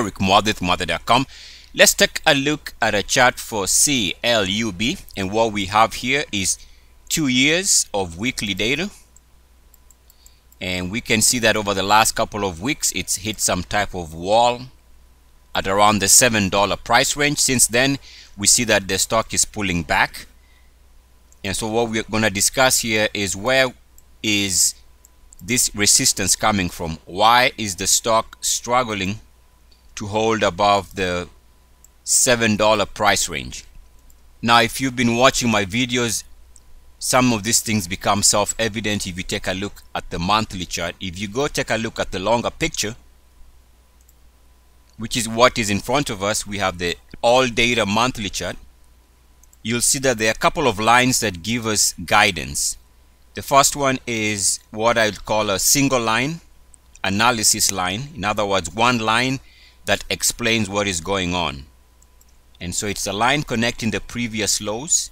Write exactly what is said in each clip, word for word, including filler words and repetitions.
Eric Muathe from Muathe dot com. Let's take a look at a chart for C L U B, and what we have here is two years of weekly data, and we can see that over the last couple of weeks it's hit some type of wall at around the seven dollar price range. Since then we see that the stock is pulling back, and so what we're going to discuss here is where is this resistance coming from, why is the stock struggling to hold above the seven dollar price range. Now, if you've been watching my videos, some of these things become self-evident if you take a look at the monthly chart. If you go take a look at the longer picture, which is what is in front of us, we have the all data monthly chart. You'll see that there are a couple of lines that give us guidance. The first one is what I would call a single line analysis line. In other words, one line that explains what is going on. And so it's a line connecting the previous lows.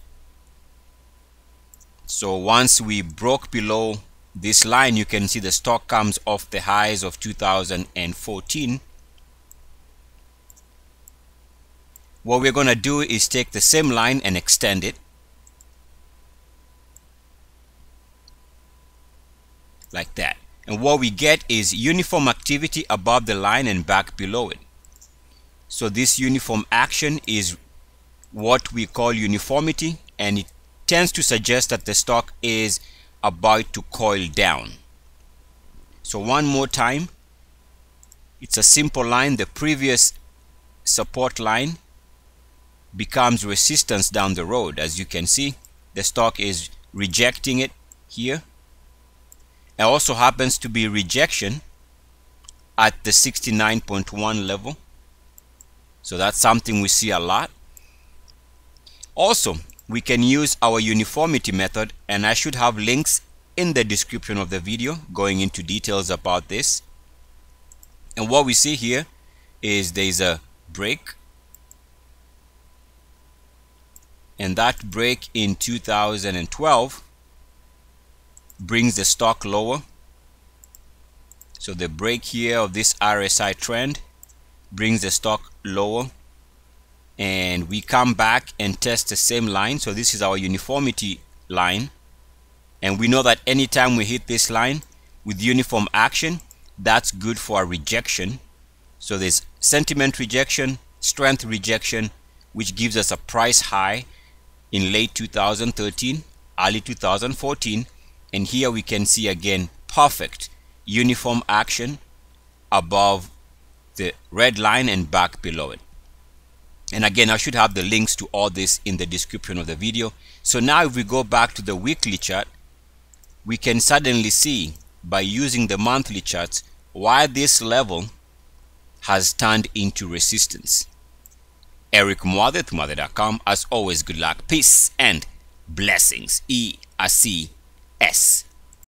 So once we broke below this line, you can see the stock comes off the highs of two thousand fourteen. What we're going to do is take the same line and extend it like that, and what we get is uniform activity above the line and back below it. So this uniform action is what we call uniformity, and it tends to suggest that the stock is about to coil down. So one more time, it's a simple line. The previous support line becomes resistance down the road. As you can see, the stock is rejecting it here. It also happens to be rejection at the sixty-nine point one level, so that's something we see a lot. Also, we can use our uniformity method, and I should have links in the description of the video going into details about this. And what we see here is there's a break, and that break in two thousand twelve brings the stock lower. So the break here of this R S I trend brings the stock lower, and we come back and test the same line. So this is our uniformity line, and we know that anytime we hit this line with uniform action, that's good for a rejection. So there's sentiment rejection, strength rejection, which gives us a price high in late two thousand thirteen, early two thousand fourteen. And here we can see again perfect uniform action above the red line and back below it. And again, I should have the links to all this in the description of the video. So now if we go back to the weekly chart, we can suddenly see by using the monthly charts why this level has turned into resistance. Eric Muathe, Muathe dot com. As always, good luck, peace and blessings. E R C S.